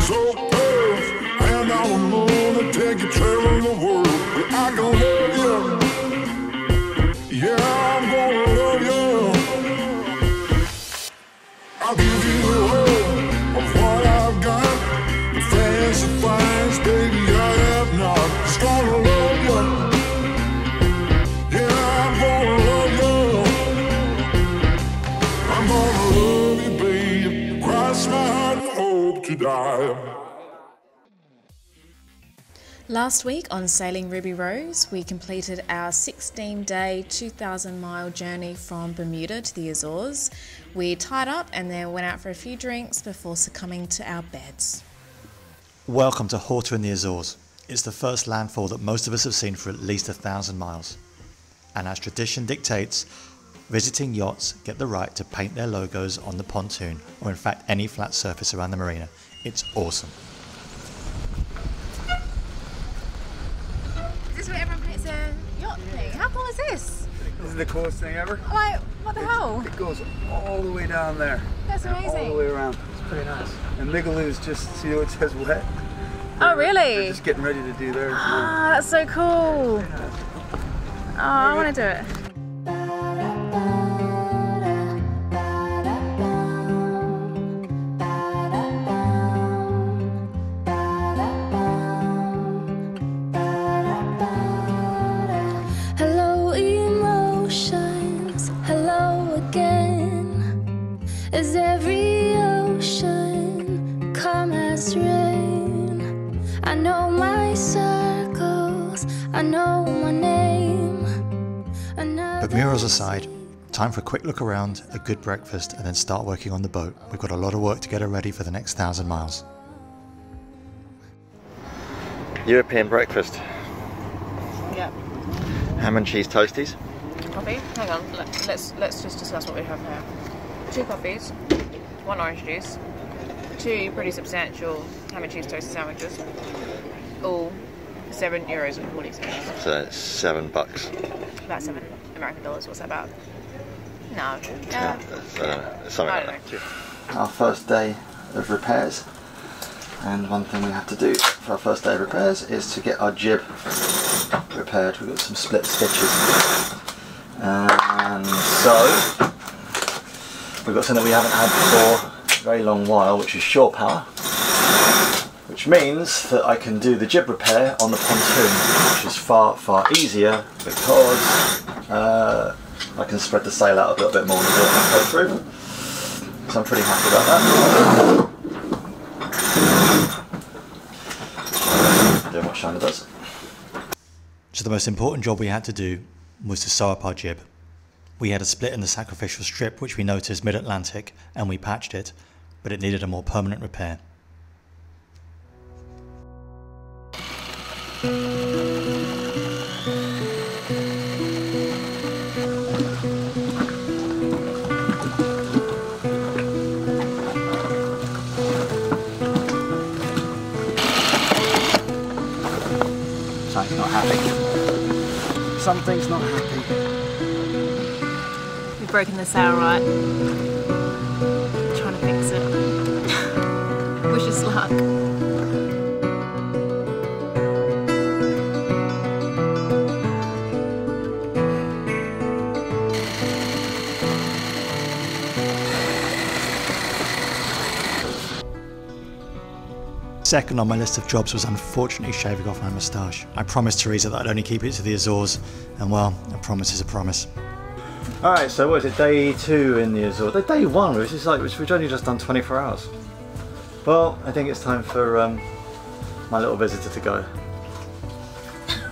so fast, and I am gonna take a trail of the world. But I can love you, yeah, I'm gonna love you. I'll give you the world of what I've got, the fancy finds, baby, I have not. Just gonna love you, yeah, I'm gonna love you. I'm gonna love you, baby, cross my heart and hope to die. Last week on Sailing Ruby Rose, we completed our 16-day, 2,000-mile journey from Bermuda to the Azores. We tied up and then went out for a few drinks before succumbing to our beds. Welcome to Horta in the Azores. It's the first landfall that most of us have seen for at least 1,000 miles. And as tradition dictates, visiting yachts get the right to paint their logos on the pontoon, or in fact any flat surface around the marina. It's awesome. This is the coolest thing ever. Like, what the hell? It goes all the way down there. That's amazing. All the way around. It's pretty nice. And Migaloo's just, see what it says, wet. Oh, really? They're just getting ready to do theirs. Ah, that's so cool. Nice. Oh, I want to do it. But murals aside, time for a quick look around, a good breakfast, and then start working on the boat. We've got a lot of work to get her ready for the next 1,000 miles. European breakfast. Yep. Ham and cheese toasties. Coffee. Hang on. Let's just discuss what we have here. 2 coffees, 1 orange juice, 2 pretty substantial ham and cheese toasted sandwiches. All €7 with all the expenses. So that's $7. About $7 American dollars. What's that about? No. Yeah. Something I don't like know. That. Our first day of repairs, and one thing we have to do for our first day of repairs is to get our jib repaired. We've got some split stitches, and so we've got something that we haven't had for a very long while, which is shore power, which means that I can do the jib repair on the pontoon, which is far, far easier because I can spread the sail out a little bit more and do it halfway through. So I'm pretty happy about that. Doing what Shana does. So the most important job we had to do was to sew up our jib. We had a split in the sacrificial strip, which we noticed mid-Atlantic, and we patched it, but it needed a more permanent repair. Something's not happy. Something's not happy. We've broken the sail right. I'm trying to fix it. Wish us luck. Second on my list of jobs was unfortunately shaving off my moustache. I promised Teresa that I'd only keep it to the Azores, and well, a promise is a promise. Alright, so what is it, day 2 in the Azores? Day 1, which is like, we've only just done 24 hours. Well, I think it's time for my little visitor to go.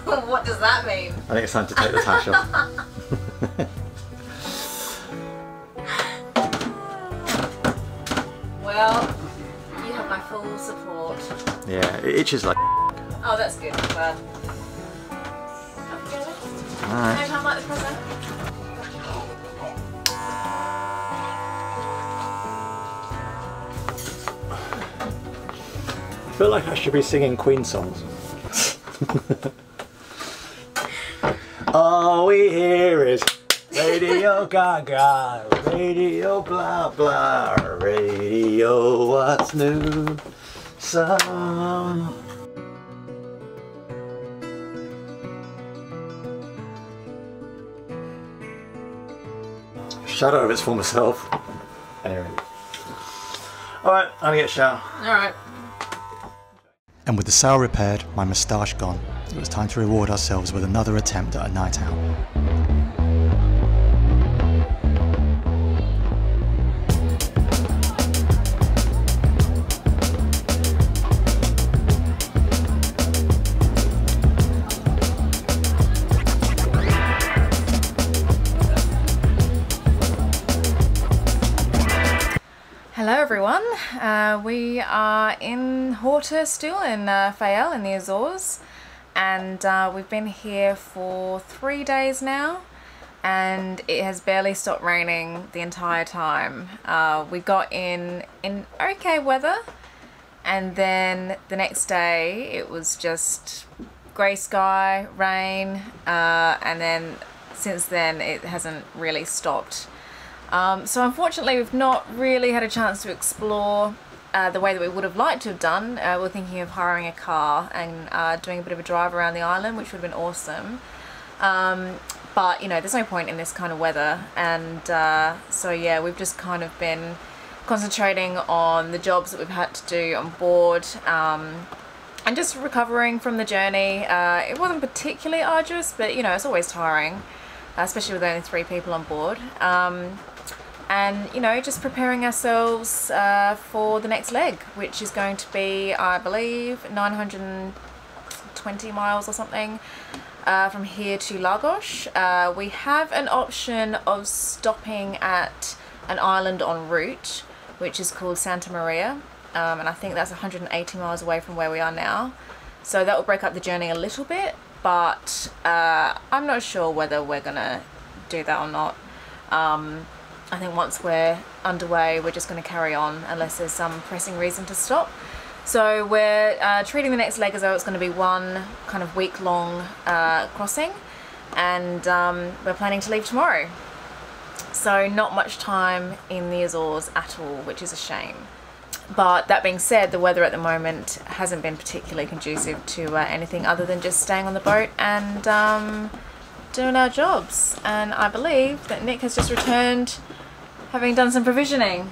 What does that mean? I think it's time to take the tash off. Well, my full support. Yeah, it itches like. Oh, that's good. Well, alright. How much was that? I feel like I should be singing Queen songs. All we hear is Radio Gaga, Radio blah blah, Radio what's new. some. Shadow of its former self. Anyway. Alright, I'm gonna get a shower. Alright. And with the sail repaired, my moustache gone, it was time to reward ourselves with another attempt at a night out. Hello everyone, we are in Horta still in Faial in the Azores, and we've been here for 3 days now and it has barely stopped raining the entire time. We got in okay weather and then the next day it was just grey sky, rain, and then since then it hasn't really stopped. So unfortunately we've not really had a chance to explore the way that we would have liked to have done. We're thinking of hiring a car and doing a bit of a drive around the island, which would have been awesome. But you know, there's no point in this kind of weather, and so yeah, we've just kind of been concentrating on the jobs that we've had to do on board, and just recovering from the journey. It wasn't particularly arduous, but you know, it's always tiring, especially with only 3 people on board, and you know, just preparing ourselves for the next leg, which is going to be, I believe, 920 miles or something from here to Lagos. We have an option of stopping at an island en route, which is called Santa Maria, and I think that's 180 miles away from where we are now, so that will break up the journey a little bit. But I'm not sure whether we're gonna do that or not. I think once we're underway, we're just gonna carry on unless there's some pressing reason to stop. So we're treating the next leg as though it's gonna be one kind of week-long crossing, and we're planning to leave tomorrow. So not much time in the Azores at all, which is a shame. But that being said, the weather at the moment hasn't been particularly conducive to anything other than just staying on the boat and doing our jobs. And I believe that Nick has just returned, having done some provisioning.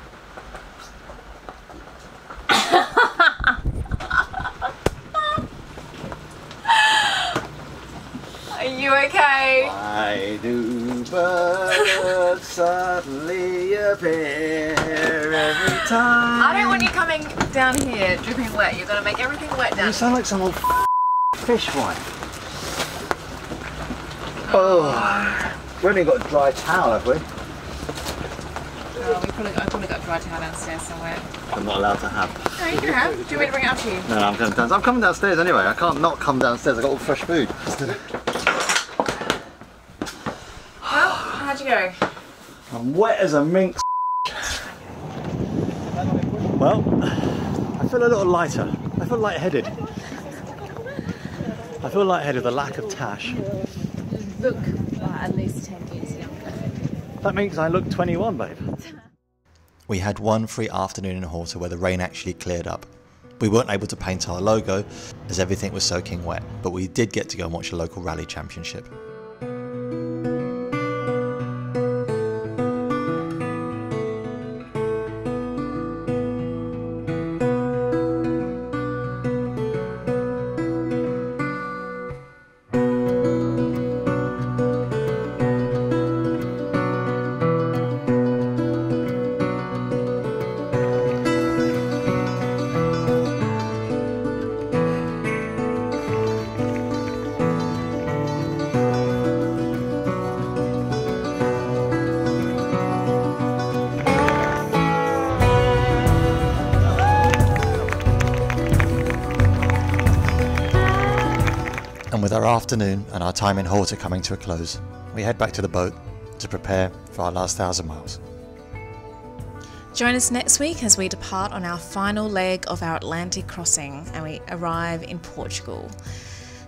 Are you okay? Why do birds suddenly appear every time? I don't want you coming down here dripping wet. You're going to make everything wet down here. You sound like some old fish wine. Oh, we only got a dry towel, have we? Oh, I've probably got a dry towel downstairs somewhere. I'm not allowed to have. No, you can have. Do you want me to bring it up to you? No, I'm coming downstairs. I'm coming downstairs anyway. I can't not come downstairs. I've got all fresh food. Well, how'd you go? I'm wet as a minx. Well, I feel a little lighter. I feel lightheaded. I feel lightheaded with the lack of tash. Look, at least 10 years younger. That means I look 21, babe. We had one free afternoon in Horta where the rain actually cleared up. We weren't able to paint our logo as everything was soaking wet, but we did get to go and watch a local rally championship. With our afternoon and our time in Horta coming to a close, we head back to the boat to prepare for our last 1,000 miles. Join us next week as we depart on our final leg of our Atlantic crossing and we arrive in Portugal.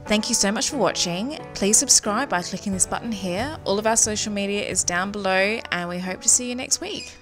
Thank you so much for watching. Please subscribe by clicking this button here. All of our social media is down below and we hope to see you next week.